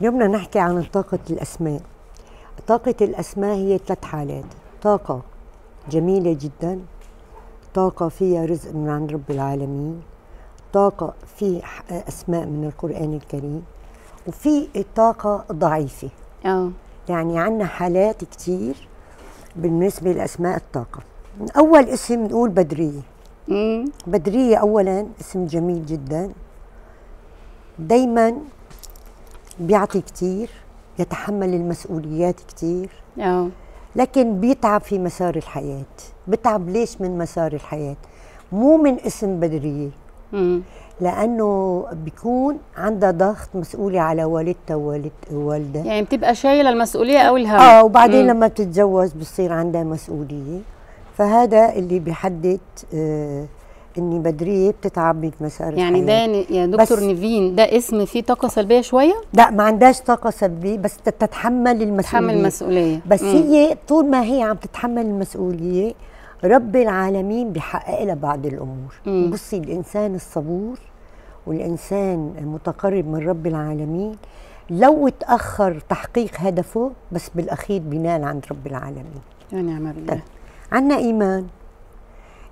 اليوم بدنا نحكي عن طاقة الأسماء. طاقة الأسماء هي ثلاث حالات: طاقة جميلة جدا، طاقة فيها رزق من عند رب العالمين، طاقة في أسماء من القرآن الكريم، وفي طاقة ضعيفة. يعني عندنا حالات كتير بالنسبة لأسماء الطاقة. من أول اسم نقول بدرية. بدرية أولا اسم جميل جدا، دايما بيعطي كتير، يتحمل المسؤوليات كتير، لكن بيتعب في مسار الحياة. بتعب ليش من مسار الحياة؟ مو من اسم بدرية، لأنه بيكون عندها ضغط، مسؤولة على والدتها ووالدة، يعني بتبقى شايلة المسؤولية أو الهم. وبعدين لما بتتجوز بتصير عندها مسؤولية، فهذا اللي بيحدد إني بدرية بتتعب من مسار يعني الحياة. يعني ده يا دكتور نيفين، ده اسم فيه طاقة سلبية شوية؟ لا، ما عندهاش طاقة سلبية، بس تتحمل المسؤولية. تتحمل المسؤولية، بس هي طول ما هي عم تتحمل المسؤولية رب العالمين بيحقق لها بعض الأمور. بصي، الإنسان الصبور والإنسان متقرب من رب العالمين لو تأخر تحقيق هدفه بس بالأخير بينال عند رب العالمين. يعني عمر الله. عندنا إيمان.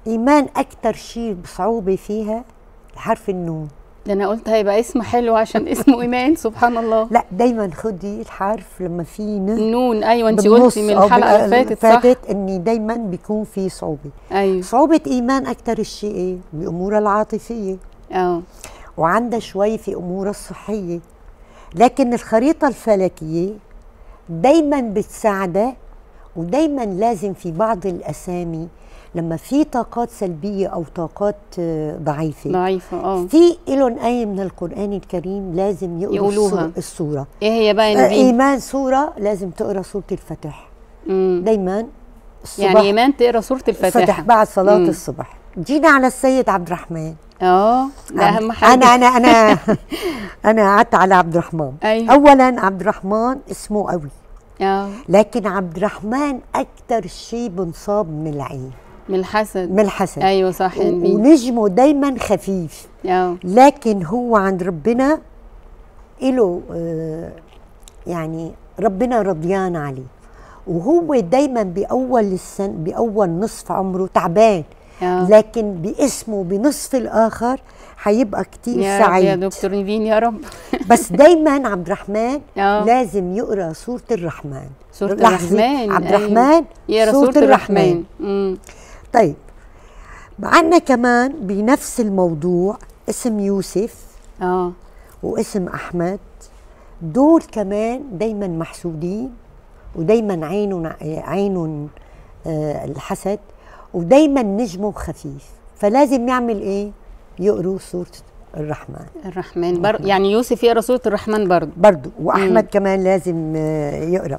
إيمان أكثر شيء بصعوبة فيها حرف النون. ده أنا قلت هيبقى اسمه حلو عشان اسمه إيمان، سبحان الله. لا، دايما خدي الحرف لما في نون. أيوة، أنت قلتي من الحلقة اللي فاتت إني دايما بيكون في صعوبة. أيوة، صعوبة إيمان أكثر الشيء إيه؟ بأمورها العاطفية، وعندها شوي في أمورها الصحية، لكن الخريطة الفلكية دايما بتساعدها. ودايما لازم في بعض الأسامي لما في طاقات سلبية أو طاقات ضعيفة في إلهم آية من القرآن الكريم لازم يقولوها. السورة إيه هي بقى نبي؟ إيمان سورة لازم تقرأ سورة الفتح. دايما الصبح، يعني إيمان تقرأ سورة الفتح بعد صلاة الصبح. جينا على السيد عبد الرحمن. ده أهم حاجة. أنا قعدت على عبد الرحمن. أولا عبد الرحمن اسمه قوي، لكن عبد الرحمن أكتر شيء بنصاب من العين، من الحسد. ايوه صح، ونجمه دايما خفيف، لكن هو عند ربنا له يعني ربنا رضيان عليه، وهو دايما بأول نصف عمره تعبان، لكن باسمه بنصف الآخر هيبقى كتير سعيد. يا دكتور نيفين يا رب. بس دايما عبد الرحمن لازم يقرا سورة الرحمن. سورة الرحمن، عبد الرحمن يقرا سورة الرحمن. طيب، عندنا كمان بنفس الموضوع اسم يوسف واسم أحمد. دول كمان دايما محسودين، ودايما عينهم الحسد، ودايما نجمه خفيف، فلازم يعمل ايه؟ يقروا سورة الرحمن. يعني يوسف يقرا سورة الرحمن برضه، وأحمد كمان لازم يقرا.